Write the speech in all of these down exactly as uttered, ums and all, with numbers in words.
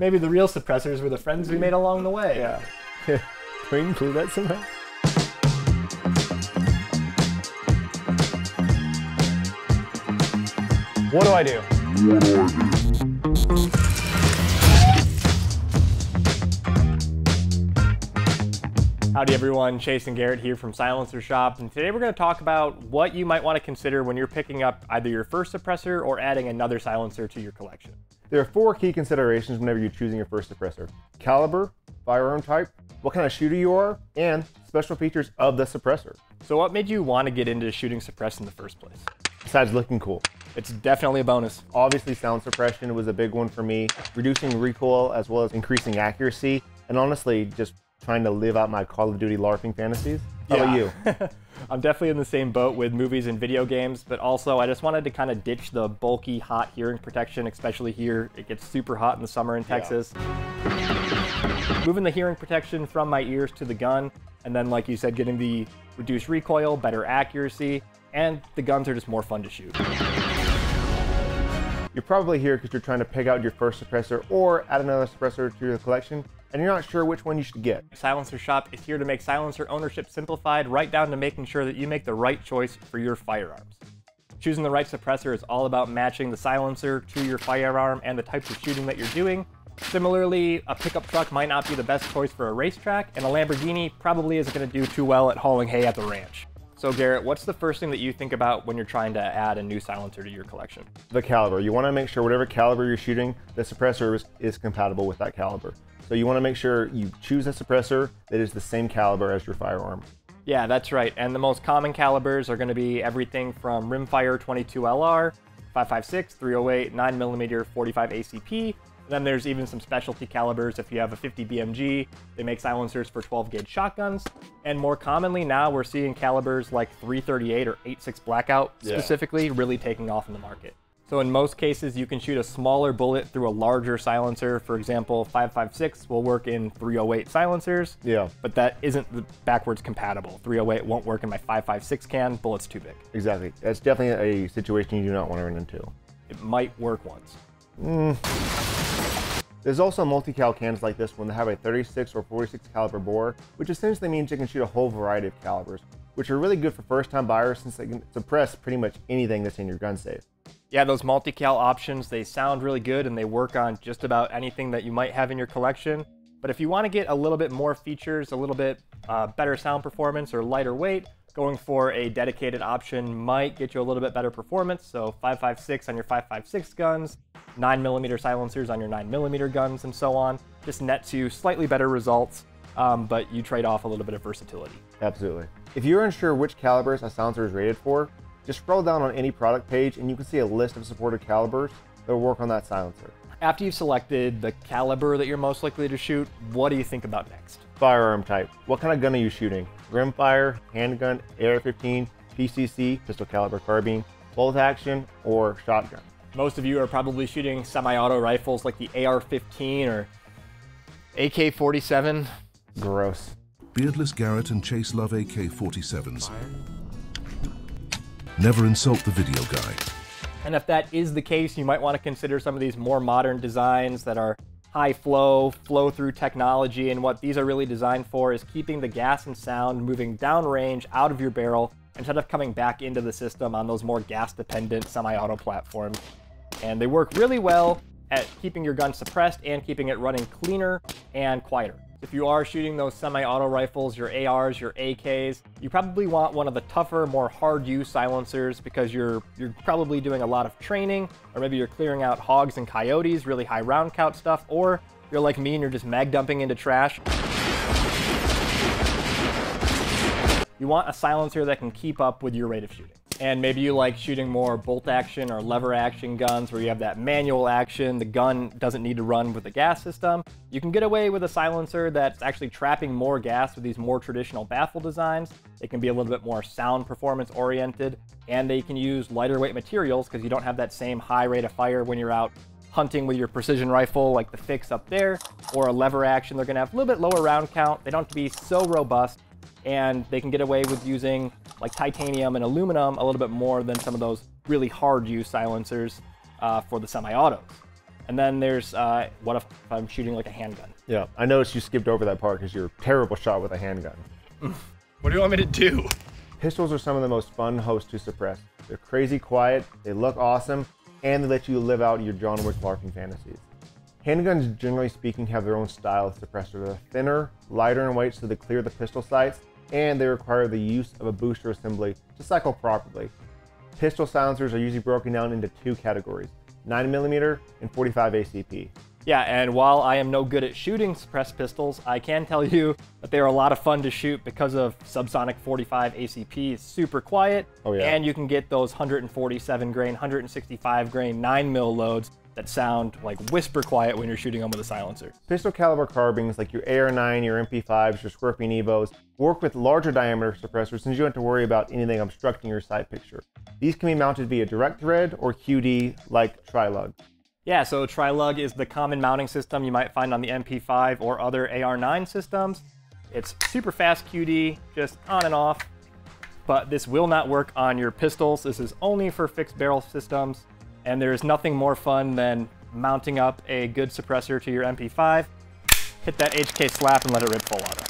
Maybe the real suppressors were the friends we made along the way. Yeah. Can we include that somehow? What do I do? Howdy everyone, Chase and Garrett here from Silencer Shop, and today we're going to talk about what you might want to consider when you're picking up either your first suppressor or adding another silencer to your collection. There are four key considerations whenever you're choosing your first suppressor: caliber, firearm type, what kind of shooter you are, and special features of the suppressor. So what made you want to get into shooting suppressed in the first place? Besides looking cool. It's definitely a bonus. Obviously sound suppression was a big one for me, reducing recoil as well as increasing accuracy, and honestly just trying to live out my Call of Duty LARPing fantasies. How yeah. about you? I'm definitely in the same boat with movies and video games, but also I just wanted to kind of ditch the bulky hot hearing protection, especially here. It gets super hot in the summer in Texas. Yeah. Moving the hearing protection from my ears to the gun, and then like you said, getting the reduced recoil, better accuracy, and the guns are just more fun to shoot. You're probably here because you're trying to pick out your first suppressor or add another suppressor to your collection, and you're not sure which one you should get. Silencer Shop is here to make silencer ownership simplified, right down to making sure that you make the right choice for your firearms. Choosing the right suppressor is all about matching the silencer to your firearm and the types of shooting that you're doing. Similarly, a pickup truck might not be the best choice for a racetrack, and a Lamborghini probably isn't going to do too well at hauling hay at the ranch. So Garrett, what's the first thing that you think about when you're trying to add a new silencer to your collection? The caliber. You want to make sure whatever caliber you're shooting, the suppressor is, is compatible with that caliber. So you want to make sure you choose a suppressor that is the same caliber as your firearm. Yeah, that's right. And the most common calibers are going to be everything from Rimfire twenty-two L R, five fifty-six, three oh eight, nine millimeter, forty-five A C P. And then there's even some specialty calibers. If you have a fifty B M G, they make silencers for twelve gauge shotguns. And more commonly now, we're seeing calibers like three thirty-eight or eight six Blackout specifically yeah. really taking off in the market. So in most cases, you can shoot a smaller bullet through a larger silencer. For example, five fifty-six will work in three oh eight silencers, yeah. but that isn't backwards compatible. three oh eight won't work in my five fifty-six can, bullet's too big. Exactly. That's definitely a situation you do not want to run into. It might work once. Mm. There's also multi-cal cans like this one that have a thirty-six or forty-six caliber bore, which essentially means you can shoot a whole variety of calibers, which are really good for first-time buyers since they can suppress pretty much anything that's in your gun safe. Yeah, those multi-cal options, they sound really good and they work on just about anything that you might have in your collection. But if you want to get a little bit more features, a little bit uh, better sound performance or lighter weight, going for a dedicated option might get you a little bit better performance. So five fifty-six on your five fifty-six guns, nine millimeter silencers on your nine millimeter guns, and so on. Just nets you slightly better results, um, but you trade off a little bit of versatility. Absolutely. If you're unsure which calibers a silencer is rated for, just scroll down on any product page and you can see a list of supported calibers that work on that silencer. After you've selected the caliber that you're most likely to shoot, what do you think about next? Firearm type. What kind of gun are you shooting? Rimfire, handgun, A R fifteen, P C C, pistol caliber carbine, bolt action, or shotgun? Most of you are probably shooting semi-auto rifles like the A R fifteen or A K forty-seven. Gross. Beardless Garrett and Chase love A K forty-sevens. Never insult the video guy. And if that is the case, you might want to consider some of these more modern designs that are high flow, flow through technology. And what these are really designed for is keeping the gas and sound moving downrange out of your barrel instead of coming back into the system on those more gas dependent semi-auto platforms. And they work really well at keeping your gun suppressed and keeping it running cleaner and quieter. If you are shooting those semi-auto rifles, your A Rs, your A Ks, you probably want one of the tougher, more hard-use silencers because you're you're probably doing a lot of training, or maybe you're clearing out hogs and coyotes, really high round count stuff, or you're like me and you're just mag dumping into trash. You want a silencer that can keep up with your rate of shooting. And maybe you like shooting more bolt action or lever action guns where you have that manual action, the gun doesn't need to run with the gas system. You can get away with a silencer that's actually trapping more gas with these more traditional baffle designs. It can be a little bit more sound performance oriented, and they can use lighter weight materials because you don't have that same high rate of fire when you're out hunting with your precision rifle like the Fix up there, or a lever action. They're gonna have a little bit lower round count. They don't have to be so robust, and they can get away with using like titanium and aluminum a little bit more than some of those really hard use silencers uh, for the semi-autos. And then there's uh, what if I'm shooting like a handgun? Yeah, I noticed you skipped over that part because you're a terrible shot with a handgun. What do you want me to do? Pistols are some of the most fun hosts to suppress. They're crazy quiet, they look awesome, and they let you live out your John Wick LARPing fantasies. Handguns, generally speaking, have their own style of suppressor. They're thinner, lighter in weight so they clear the pistol sights, and they require the use of a booster assembly to cycle properly. Pistol silencers are usually broken down into two categories, nine millimeter and forty-five A C P. Yeah, and while I am no good at shooting suppressed pistols, I can tell you that they are a lot of fun to shoot because of subsonic forty-five A C P is super quiet, oh, yeah. and you can get those one forty-seven grain, one sixty-five grain nine mil loads that sound like whisper quiet when you're shooting them with a silencer. Pistol caliber carbines like your A R nine, your M P fives, your Scorpion Evos work with larger diameter suppressors since you don't have to worry about anything obstructing your sight picture. These can be mounted via direct thread or Q D like Trilug. Yeah, so Trilug is the common mounting system you might find on the M P five or other A R nine systems. It's super fast Q D, just on and off, but this will not work on your pistols. This is only for fixed barrel systems, and there's nothing more fun than mounting up a good suppressor to your M P five, hit that H K slap and let it rip full auto.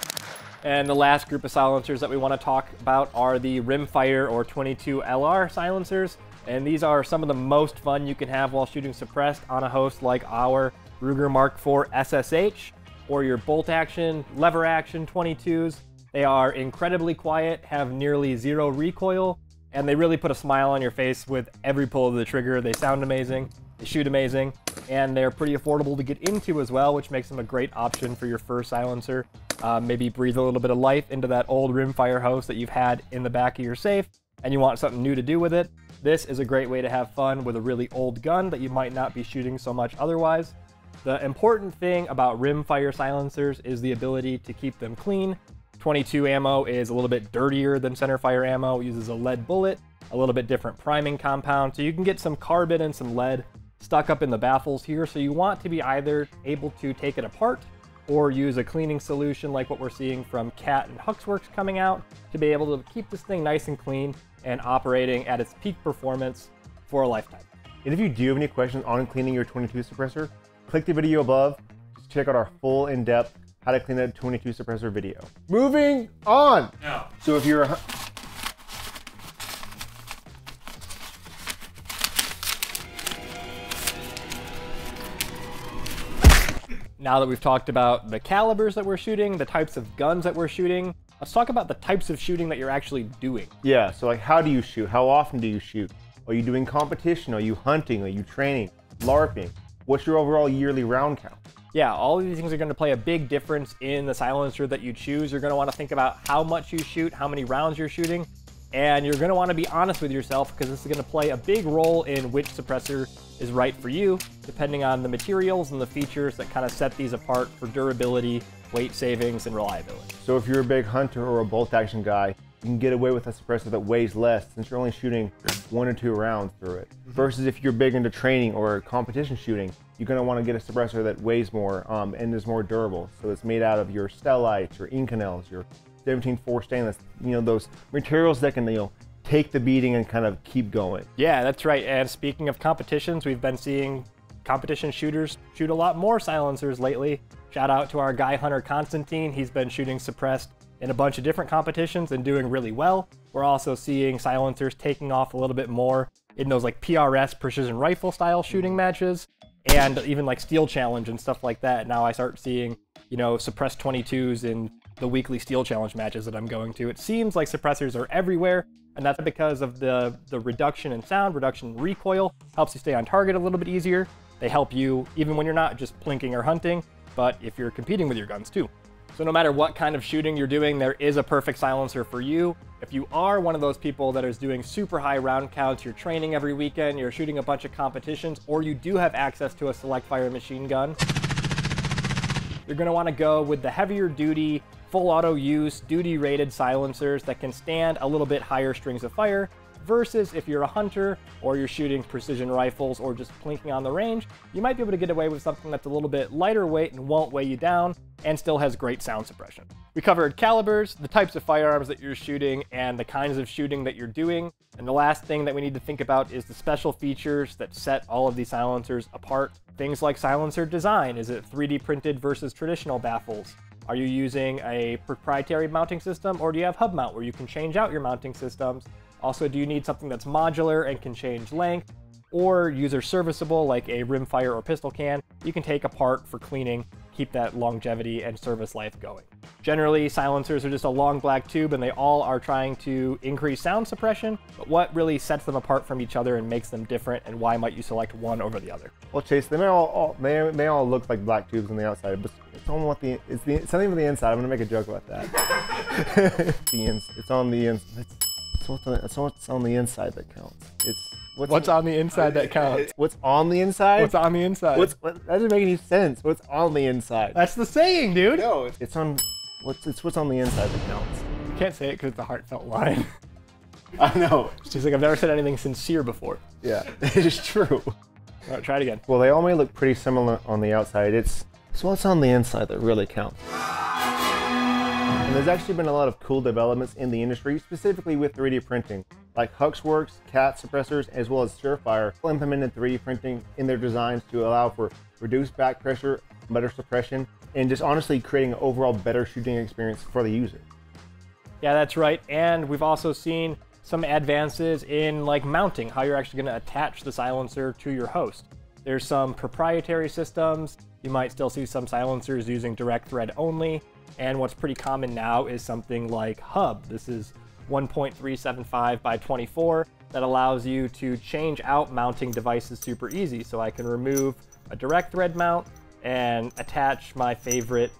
And the last group of silencers that we want to talk about are the Rimfire or twenty-two L R silencers. And these are some of the most fun you can have while shooting suppressed on a host like our Ruger Mark four S S H or your bolt action, lever action twenty-twos. They are incredibly quiet, have nearly zero recoil, and they really put a smile on your face with every pull of the trigger. They sound amazing, they shoot amazing, and they're pretty affordable to get into as well, which makes them a great option for your first silencer. Uh, maybe breathe a little bit of life into that old Rimfire host that you've had in the back of your safe and you want something new to do with it. This is a great way to have fun with a really old gun that you might not be shooting so much otherwise. The important thing about Rimfire silencers is the ability to keep them clean. twenty-two ammo is a little bit dirtier than centerfire ammo. It uses a lead bullet, a little bit different priming compound, so you can get some carbon and some lead stuck up in the baffles here. So you want to be either able to take it apart or use a cleaning solution like what we're seeing from CAT and Huxwrx coming out to be able to keep this thing nice and clean and operating at its peak performance for a lifetime. And if you do have any questions on cleaning your twenty-two suppressor, click the video above to check out our full in-depth how to clean that twenty-two suppressor video. Moving on. No. So if you're a... Now that we've talked about the calibers that we're shooting, the types of guns that we're shooting, let's talk about the types of shooting that you're actually doing. Yeah, so like how do you shoot? How often do you shoot? Are you doing competition? Are you hunting? Are you training? LARPing? What's your overall yearly round count? Yeah, all of these things are going to play a big difference in the silencer that you choose. You're going to want to think about how much you shoot, how many rounds you're shooting, and you're going to want to be honest with yourself because this is going to play a big role in which suppressor is right for you, depending on the materials and the features that kind of set these apart for durability, weight savings, and reliability. So if you're a big hunter or a bolt action guy, you can get away with a suppressor that weighs less since you're only shooting one or two rounds through it. Mm-hmm. Versus if you're big into training or competition shooting, you're gonna wanna get a suppressor that weighs more um, and is more durable. So it's made out of your Stellite, your Inconels, your seventeen four stainless, you know, those materials that can, you know, take the beating and kind of keep going. Yeah, that's right. And speaking of competitions, we've been seeing competition shooters shoot a lot more silencers lately. Shout out to our guy, Hunter Constantine. He's been shooting suppressed in a bunch of different competitions and doing really well. We're also seeing silencers taking off a little bit more in those like P R S, precision rifle style shooting matches, and even like steel challenge and stuff like that. Now I start seeing, you know, suppressed twenty-twos in the weekly steel challenge matches that I'm going to. It seems like suppressors are everywhere, and that's because of the, the reduction in sound, reduction in recoil, helps you stay on target a little bit easier. They help you even when you're not just plinking or hunting, but if you're competing with your guns too. So no matter what kind of shooting you're doing, there is a perfect silencer for you. If you are one of those people that is doing super high round counts, you're training every weekend, you're shooting a bunch of competitions, or you do have access to a select fire machine gun, you're gonna wanna go with the heavier duty, full auto use, duty rated silencers that can stand a little bit higher strings of fire. versus if you're a hunter or you're shooting precision rifles or just plinking on the range, you might be able to get away with something that's a little bit lighter weight and won't weigh you down and still has great sound suppression. We covered calibers, the types of firearms that you're shooting, and the kinds of shooting that you're doing. And the last thing that we need to think about is the special features that set all of these silencers apart. Things like silencer design. Is it three D printed versus traditional baffles? Are you using a proprietary mounting system, or do you have hub mount where you can change out your mounting systems? Also, do you need something that's modular and can change length, or user serviceable like a rimfire or pistol can? You can take apart for cleaning, keep that longevity and service life going. Generally, silencers are just a long black tube and they all are trying to increase sound suppression, but what really sets them apart from each other and makes them different, and why might you select one over the other? Well, Chase, they may all, all may, may all look like black tubes on the outside, but it's on what the, it's the, something on the inside. I'm gonna make a joke about that. the ins, it's on the inside. It's what's on, it's what's on the inside that counts. It's what's, what's on the inside that counts. What's on the inside? What's on the inside? What's, what, that doesn't make any sense. What's on the inside? That's the saying, dude. No, it's, it's on. What's it's what's on the inside that counts. You can't say it because it's a heartfelt line. I know. She's like, I've never said anything sincere before. Yeah, it is true. All right, try it again. Well, they all may look pretty similar on the outside. It's it's what's on the inside that really counts. And there's actually been a lot of cool developments in the industry, specifically with three D printing, like Huxwrx, CAT suppressors, as well as SureFire implemented three D printing in their designs to allow for reduced back pressure, better suppression, and just honestly creating an overall better shooting experience for the user. Yeah, that's right. And we've also seen some advances in like mounting, how you're actually going to attach the silencer to your host. There's some proprietary systems. You might still see some silencers using direct thread only. And what's pretty common now is something like Hub. This is one point three seven five by twenty-four that allows you to change out mounting devices super easy. So I can remove a direct thread mount and attach my favorite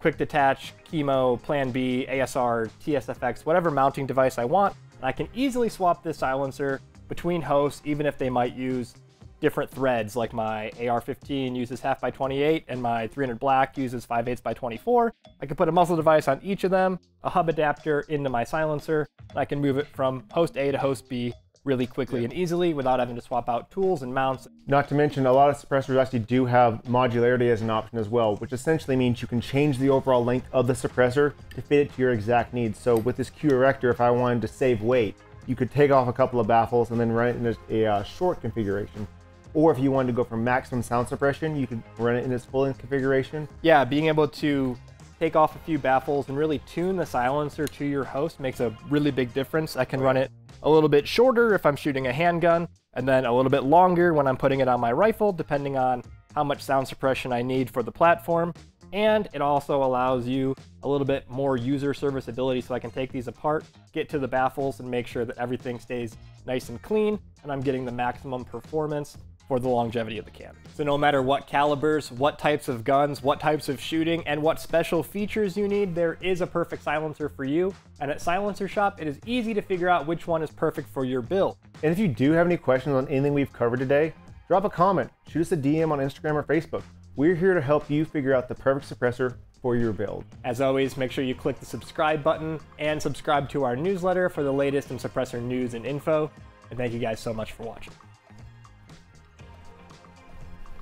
quick detach, Kemo, Plan B, A S R, T S F X, whatever mounting device I want. And I can easily swap this silencer between hosts, even if they might use different threads, like my A R fifteen uses half by twenty-eight and my three hundred Black uses five eighths by twenty-four. I can put a muzzle device on each of them, a hub adapter into my silencer, and I can move it from host A to host B really quickly and easily without having to swap out tools and mounts. Not to mention, a lot of suppressors actually do have modularity as an option as well, which essentially means you can change the overall length of the suppressor to fit it to your exact needs. So with this Q erector, if I wanted to save weight, you could take off a couple of baffles and then run it in a, a uh, short configuration. Or if you wanted to go for maximum sound suppression, you could run it in its full configuration. Yeah, being able to take off a few baffles and really tune the silencer to your host makes a really big difference. I can run it a little bit shorter if I'm shooting a handgun, and then a little bit longer when I'm putting it on my rifle, depending on how much sound suppression I need for the platform. And it also allows you a little bit more user serviceability, so I can take these apart, get to the baffles, and make sure that everything stays nice and clean, and I'm getting the maximum performance for the longevity of the can. So no matter what calibers, what types of guns, what types of shooting, and what special features you need, there is a perfect silencer for you. And at Silencer Shop, it is easy to figure out which one is perfect for your build. And if you do have any questions on anything we've covered today, drop a comment, shoot us a D M on Instagram or Facebook. We're here to help you figure out the perfect suppressor for your build. As always, make sure you click the subscribe button and subscribe to our newsletter for the latest in suppressor news and info. And thank you guys so much for watching.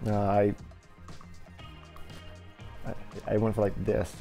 Uh, I, I I went for like this.